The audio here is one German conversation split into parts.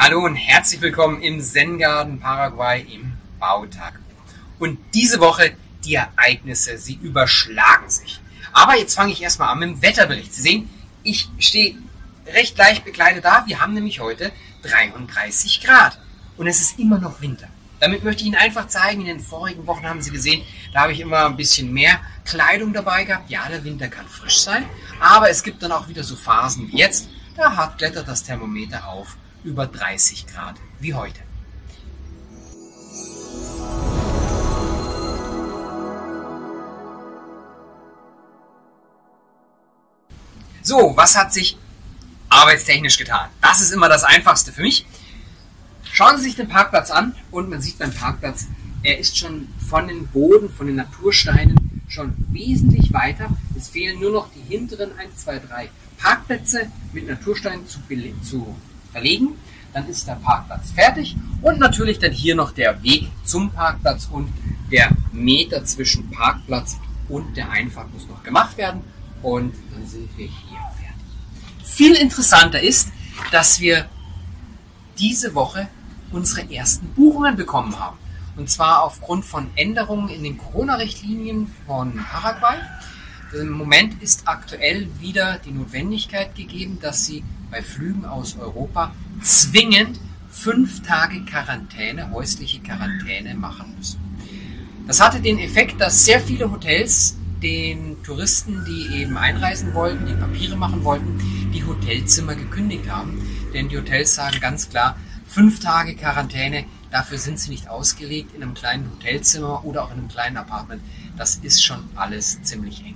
Hallo und herzlich willkommen im Zen-Garten Paraguay im Bautag. Und diese Woche die Ereignisse, sie überschlagen sich. Aber jetzt fange ich erstmal an mit dem Wetterbericht. Sie sehen, ich stehe recht leicht bekleidet da. Wir haben nämlich heute 33 Grad und es ist immer noch Winter. Damit möchte ich Ihnen einfach zeigen, in den vorigen Wochen haben Sie gesehen, da habe ich immer ein bisschen mehr Kleidung dabei gehabt. Ja, der Winter kann frisch sein, aber es gibt dann auch wieder so Phasen wie jetzt. Da klettert das Thermometer auf über 30 Grad wie heute. So, was hat sich arbeitstechnisch getan? Das ist immer das Einfachste für mich. Schauen Sie sich den Parkplatz an und man sieht beim Parkplatz, er ist schon von den Boden, von den Natursteinen schon wesentlich weiter. Es fehlen nur noch die hinteren 1, 2, 3 Parkplätze mit Natursteinen zu verlegen. Dann ist der Parkplatz fertig und natürlich dann hier noch der Weg zum Parkplatz und der Meter zwischen Parkplatz und der Einfahrt muss noch gemacht werden und dann sind wir hier fertig. Viel interessanter ist, dass wir diese Woche unsere ersten Buchungen bekommen haben. Und zwar aufgrund von Änderungen in den Corona-Richtlinien von Paraguay. Im Moment ist aktuell wieder die Notwendigkeit gegeben, dass Sie bei Flügen aus Europa zwingend 5 Tage Quarantäne, häusliche Quarantäne machen müssen. Das hatte den Effekt, dass sehr viele Hotels den Touristen, die eben einreisen wollten, die Papiere machen wollten, die Hotelzimmer gekündigt haben. Denn die Hotels sagen ganz klar, 5 Tage Quarantäne, dafür sind sie nicht ausgelegt in einem kleinen Hotelzimmer oder auch in einem kleinen Apartment. Das ist schon alles ziemlich eng.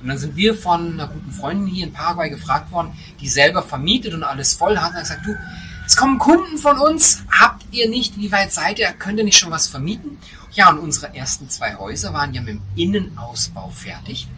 Und dann sind wir von einer guten Freundin hier in Paraguay gefragt worden, die selber vermietet und alles voll hat. Und hat gesagt, du, es kommen Kunden von uns, habt ihr nicht, wie weit seid ihr, könnt ihr nicht schon was vermieten? Ja, und unsere ersten 2 Häuser waren ja mit dem Innenausbau fertig.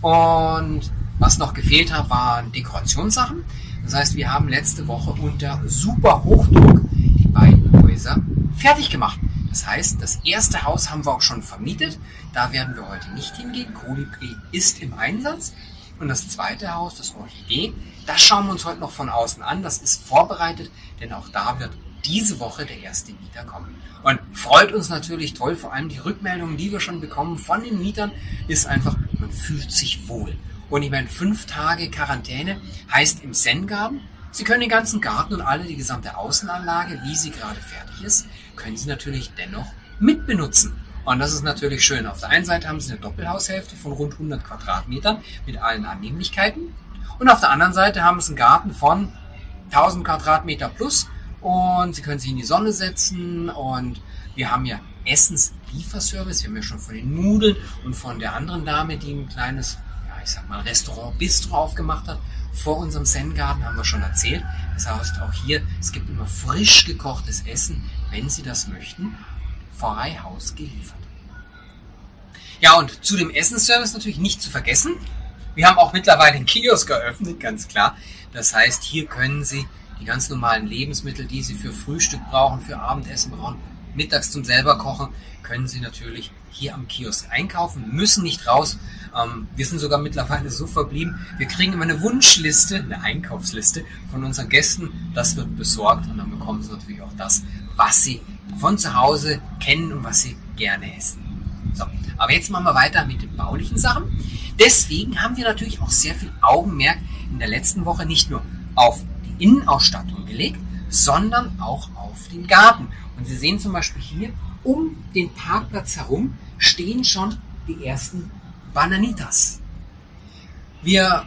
Und was noch gefehlt hat, waren Dekorationssachen. Das heißt, wir haben letzte Woche unter super Hochdruck die beiden Häuser fertig gemacht. Das heißt, das erste Haus haben wir auch schon vermietet. Da werden wir heute nicht hingehen. Kolibri ist im Einsatz. Und das zweite Haus, das Orchidee, das schauen wir uns heute noch von außen an. Das ist vorbereitet, denn auch da wird diese Woche der erste Mieter kommen. Und freut uns natürlich toll, vor allem die Rückmeldungen, die wir schon bekommen von den Mietern, ist einfach, man fühlt sich wohl. Und ich meine, 5 Tage Quarantäne heißt im Zen-Garten, Sie können den ganzen Garten und alle die gesamte Außenanlage, wie sie gerade fertig ist, können Sie natürlich dennoch mitbenutzen. Und das ist natürlich schön. Auf der einen Seite haben Sie eine Doppelhaushälfte von rund 100 Quadratmetern mit allen Annehmlichkeiten. Und auf der anderen Seite haben Sie einen Garten von 1000 Quadratmeter plus. Und Sie können sich in die Sonne setzen. Und wir haben ja Essenslieferservice. Wir haben ja schon von den Nudeln und von der anderen Dame, die ein kleines, ich sag mal, Restaurant, Bistro aufgemacht hat. Vor unserem Zen-Garten haben wir schon erzählt. Das heißt auch hier, es gibt immer frisch gekochtes Essen, wenn Sie das möchten, frei Haus geliefert. Ja, und zu dem Essensservice natürlich nicht zu vergessen. Wir haben auch mittlerweile einen Kiosk eröffnet, ganz klar. Das heißt, hier können Sie die ganz normalen Lebensmittel, die Sie für Frühstück brauchen, für Abendessen brauchen, mittags zum selber kochen, können Sie natürlich hier am Kiosk einkaufen, müssen nicht raus. Wir sind sogar mittlerweile so verblieben, wir kriegen immer eine Wunschliste, eine Einkaufsliste von unseren Gästen. Das wird besorgt und dann bekommen Sie natürlich auch das, was Sie von zu Hause kennen und was Sie gerne essen. So, aber jetzt machen wir weiter mit den baulichen Sachen. Deswegen haben wir natürlich auch sehr viel Augenmerk in der letzten Woche nicht nur auf die Innenausstattung gelegt, sondern auch auf den Garten. Und Sie sehen zum Beispiel hier, um den Parkplatz herum stehen schon die ersten Bananitas. Hier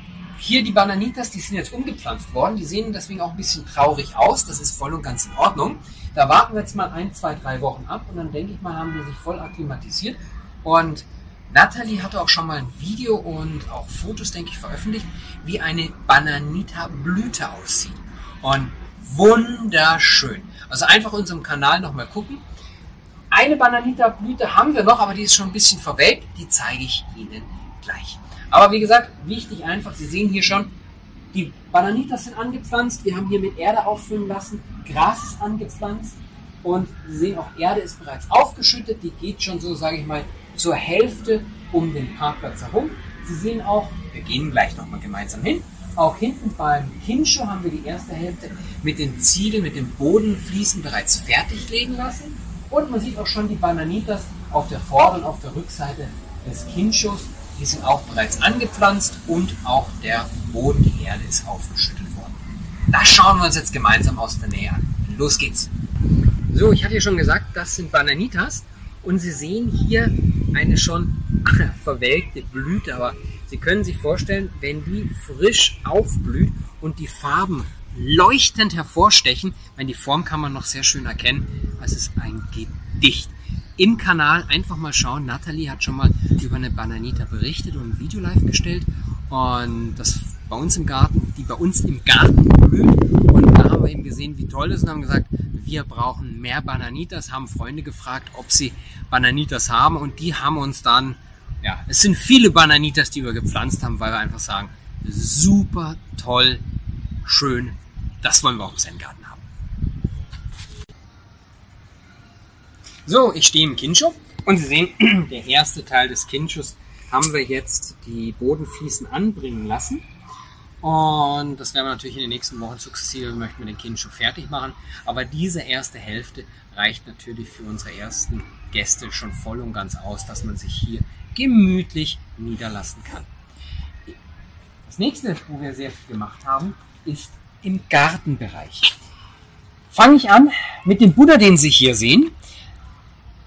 die Bananitas, die sind jetzt umgepflanzt worden. Die sehen deswegen auch ein bisschen traurig aus. Das ist voll und ganz in Ordnung. Da warten wir jetzt mal 1, 2, 3 Wochen ab und dann denke ich mal, haben die sich voll akklimatisiert. Und Nathalie hatte auch schon mal ein Video und auch Fotos, denke ich, veröffentlicht, wie eine Bananita-Blüte aussieht. Und wunderschön. Also einfach unserem Kanal nochmal gucken. Eine Bananita-Blüte haben wir noch, aber die ist schon ein bisschen verwelkt. Die zeige ich Ihnen gleich. Aber wie gesagt, wichtig einfach, Sie sehen hier schon, die Bananitas sind angepflanzt. Wir haben hier mit Erde auffüllen lassen. Gras ist angepflanzt. Und Sie sehen auch, Erde ist bereits aufgeschüttet. Die geht schon so, sage ich mal, zur Hälfte um den Parkplatz herum. Sie sehen auch, wir gehen gleich nochmal gemeinsam hin. Auch hinten beim Quincho haben wir die erste Hälfte mit den Ziegeln, mit dem Bodenfliesen bereits fertig legen lassen. Und man sieht auch schon die Bananitas auf der Vorder- und auf der Rückseite des Quinchos. Die sind auch bereits angepflanzt und auch der Boden, die Erde ist aufgeschüttet worden. Das schauen wir uns jetzt gemeinsam aus der Nähe an. Los geht's! So, ich hatte ja schon gesagt, das sind Bananitas und Sie sehen hier eine schon verwelkte Blüte, aber Sie können sich vorstellen, wenn die frisch aufblüht und die Farben leuchtend hervorstechen, die Form kann man noch sehr schön erkennen, es ist ein Gedicht. Im Kanal einfach mal schauen, Nathalie hat schon mal über eine Bananita berichtet und ein Video live gestellt und das bei uns im Garten, die bei uns im Garten blüht und da haben wir eben gesehen, wie toll das ist und haben gesagt, wir brauchen mehr Bananitas, haben Freunde gefragt, ob sie Bananitas haben und die haben uns dann, ja, es sind viele Bananitas, die wir gepflanzt haben, weil wir einfach sagen, super toll, schön, das wollen wir auch im Zen-Garten haben. So, ich stehe im Quincho und Sie sehen, der erste Teil des Quinchos haben wir jetzt die Bodenfliesen anbringen lassen. Und das werden wir natürlich in den nächsten Wochen sukzessive, möchten wir den Quincho fertig machen. Aber diese erste Hälfte reicht natürlich für unsere ersten Gäste schon voll und ganz aus, dass man sich hier gemütlich niederlassen kann. Das nächste, wo wir sehr viel gemacht haben, ist im Gartenbereich. Fange ich an mit dem Buddha, den Sie hier sehen.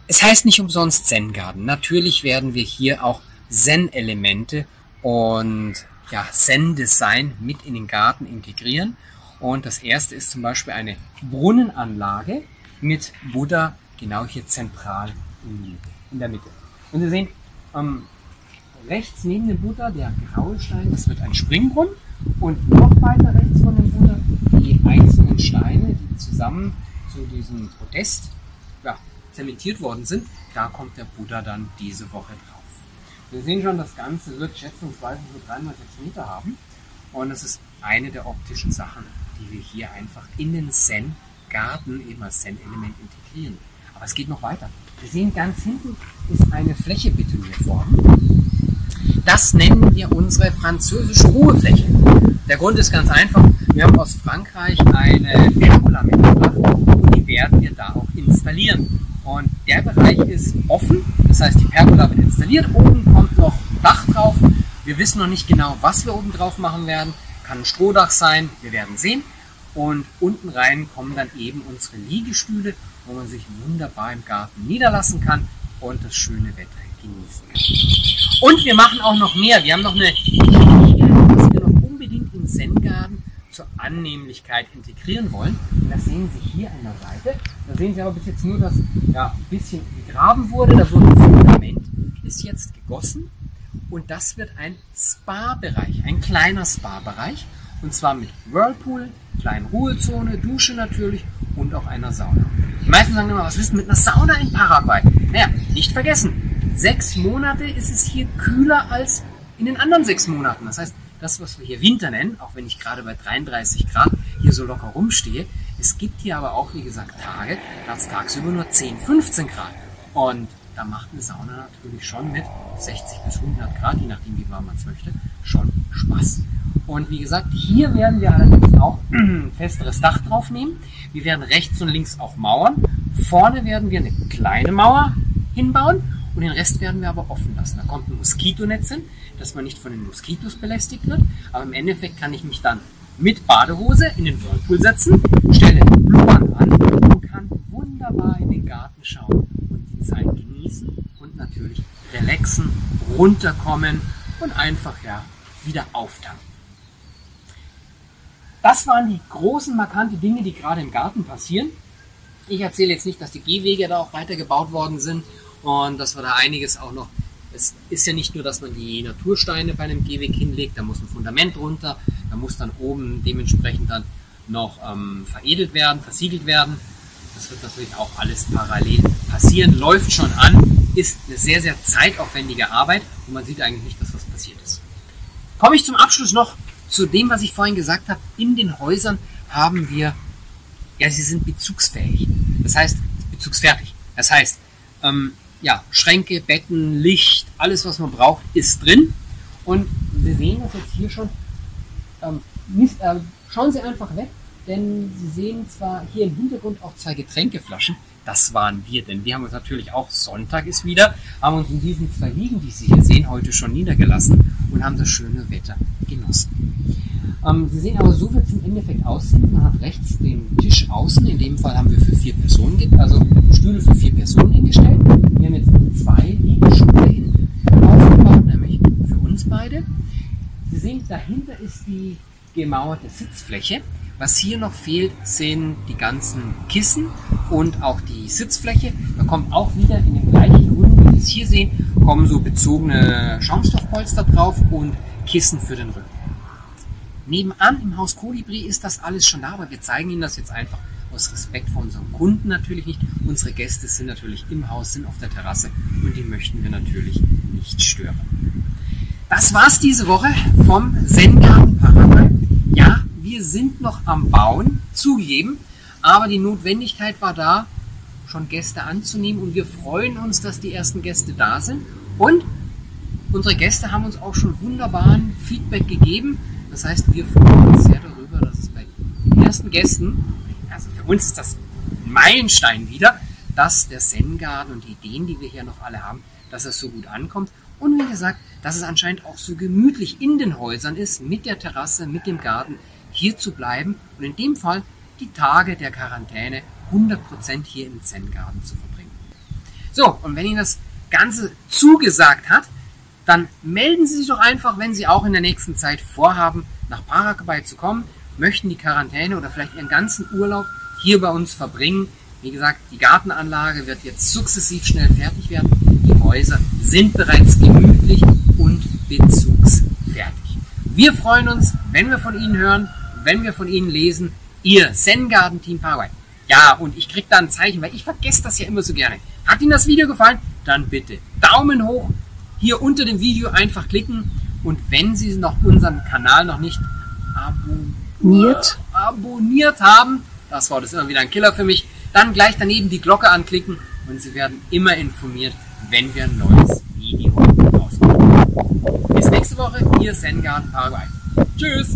Es heißt nicht umsonst Zen-Garten. Natürlich werden wir hier auch Zen-Elemente und ja, Zen-Design mit in den Garten integrieren. Und das erste ist zum Beispiel eine Brunnenanlage mit Buddha genau hier zentral in der Mitte. Und Sie sehen, rechts neben dem Buddha, der graue Stein, das wird ein Springbrunnen. Und noch weiter rechts von dem Buddha die einzelnen Steine, die zusammen zu diesem Podest zementiert worden sind. Da kommt der Buddha dann diese Woche drauf. Wir sehen schon, das Ganze wird schätzungsweise so 3×6 Meter haben. Und das ist eine der optischen Sachen, die wir hier einfach in den Zen-Garten eben als Zen-Element integrieren. Aber es geht noch weiter. Wir sehen, ganz hinten ist eine Fläche betoniert worden. Das nennen wir unsere französische Ruhefläche. Der Grund ist ganz einfach. Wir haben aus Frankreich eine Pergola mitgebracht und die werden wir da auch installieren. Und der Bereich ist offen, das heißt, die Pergola wird installiert, oben kommt noch ein Dach drauf. Wir wissen noch nicht genau, was wir oben drauf machen werden. Kann ein Strohdach sein, wir werden sehen. Und unten rein kommen dann eben unsere Liegestühle, wo man sich wunderbar im Garten niederlassen kann und das schöne Wetter genießen kann. Und wir machen auch noch mehr. Wir haben noch eine Liege, die wir noch unbedingt im Zen-Garten zur Annehmlichkeit integrieren wollen. Und das sehen Sie hier an der Seite. Da sehen Sie aber bis jetzt nur, dass ein bisschen gegraben wurde. Das Fundament ist jetzt gegossen und das wird ein Spa-Bereich, ein kleiner Spa-Bereich. Und zwar mit Whirlpool, kleinen Ruhezone, Dusche natürlich und auch einer Sauna. Die meisten sagen immer, was willst du mit einer Sauna in Paraguay? Naja, nicht vergessen, 6 Monate ist es hier kühler als in den anderen 6 Monaten. Das heißt, das, was wir hier Winter nennen, auch wenn ich gerade bei 33 Grad hier so locker rumstehe, es gibt hier aber auch, wie gesagt, Tage, da ist tagsüber nur 10, 15 Grad. Und da macht eine Sauna natürlich schon mit 60 bis 100 Grad, je nachdem, wie warm man es möchte, schon Spaß. Und wie gesagt, hier werden wir allerdings auch ein festeres Dach draufnehmen. Wir werden rechts und links auch Mauern. Vorne werden wir eine kleine Mauer hinbauen und den Rest werden wir aber offen lassen. Da kommt ein Moskitonetz hin, dass man nicht von den Moskitos belästigt wird. Aber im Endeffekt kann ich mich dann mit Badehose in den Whirlpool setzen, stelle den Blubbern an und kann wunderbar in den Garten schauen und die Zeit genießen und natürlich relaxen, runterkommen und einfach wieder auftanken. Das waren die großen, markanten Dinge, die gerade im Garten passieren. Ich erzähle jetzt nicht, dass die Gehwege da auch weiter gebaut worden sind und dass wir da einiges auch noch... Es ist ja nicht nur, dass man die Natursteine bei einem Gehweg hinlegt, da muss ein Fundament runter, da muss dann oben dementsprechend dann noch veredelt werden, versiegelt werden. Das wird natürlich auch alles parallel passieren, läuft schon an, ist eine sehr, sehr zeitaufwendige Arbeit und man sieht eigentlich nicht, dass was passiert ist. Komme ich zum Abschluss noch zu dem, was ich vorhin gesagt habe. In den Häusern haben wir, sie sind bezugsfähig. Das heißt, bezugsfertig. Das heißt, Schränke, Betten, Licht, alles, was man braucht, ist drin. Und wir sehen das jetzt hier schon. schauen Sie einfach weg, denn Sie sehen zwar hier im Hintergrund auch zwei Getränkeflaschen. Das waren wir, denn wir haben uns natürlich auch, Sonntag ist wieder, haben uns in diesen zwei Liegen, die Sie hier sehen, heute schon niedergelassen und haben das schöne Wetter genossen. Sie sehen aber, so wird es im Endeffekt aussehen. Man hat rechts den Tisch außen, in dem Fall haben wir für 4 Personen, also Stühle für 4 Personen hingestellt. Wir haben jetzt 2 Liegestühle hin aufgebaut, nämlich für uns beide. Sie sehen, dahinter ist die gemauerte Sitzfläche. Was hier noch fehlt, sind die ganzen Kissen und auch die Sitzfläche. Da kommen auch wieder in den gleichen Runden, wie Sie es hier sehen, kommen so bezogene Schaumstoffpolster drauf und Kissen für den Rücken. Nebenan im Haus Kolibri ist das alles schon da, aber wir zeigen Ihnen das jetzt einfach aus Respekt vor unseren Kunden natürlich nicht. Unsere Gäste sind natürlich im Haus, sind auf der Terrasse und die möchten wir natürlich nicht stören. Das war's diese Woche vom Zen-Garten Paraguay. Ja, wir sind noch am Bauen, zugegeben, aber die Notwendigkeit war da, schon Gäste anzunehmen, und wir freuen uns, dass die ersten Gäste da sind. Und unsere Gäste haben uns auch schon wunderbaren Feedback gegeben. Das heißt, wir freuen uns sehr darüber, dass es bei den ersten Gästen, also für uns ist das ein Meilenstein wieder, dass der Zen-Garten und die Ideen, die wir hier noch alle haben, dass das so gut ankommt. Und wie gesagt, dass es anscheinend auch so gemütlich in den Häusern ist, mit der Terrasse, mit dem Garten, hier zu bleiben und in dem Fall die Tage der Quarantäne 100% hier im Zen-Garten zu verbringen. So, und wenn Ihnen das Ganze zugesagt hat, dann melden Sie sich doch einfach, wenn Sie auch in der nächsten Zeit vorhaben, nach Paraguay zu kommen, möchten die Quarantäne oder vielleicht Ihren ganzen Urlaub hier bei uns verbringen. Wie gesagt, die Gartenanlage wird jetzt sukzessiv schnell fertig werden. Die Häuser sind bereits gemütlich und bezugsfertig. Wir freuen uns, wenn wir von Ihnen hören, wenn wir von Ihnen lesen. Ihr Zen-Garten-Team Paraguay. Ja, und ich kriege da ein Zeichen, weil ich vergesse das ja immer so gerne. Hat Ihnen das Video gefallen? Dann bitte Daumen hoch. Hier unter dem Video einfach klicken. Und wenn Sie noch unseren Kanal noch nicht abonniert haben, das Wort ist immer wieder ein Killer für mich, dann gleich daneben die Glocke anklicken und Sie werden immer informiert, wenn wir ein neues Video rausbringen. Bis nächste Woche, Ihr Zen-Garten Paraguay. Tschüss!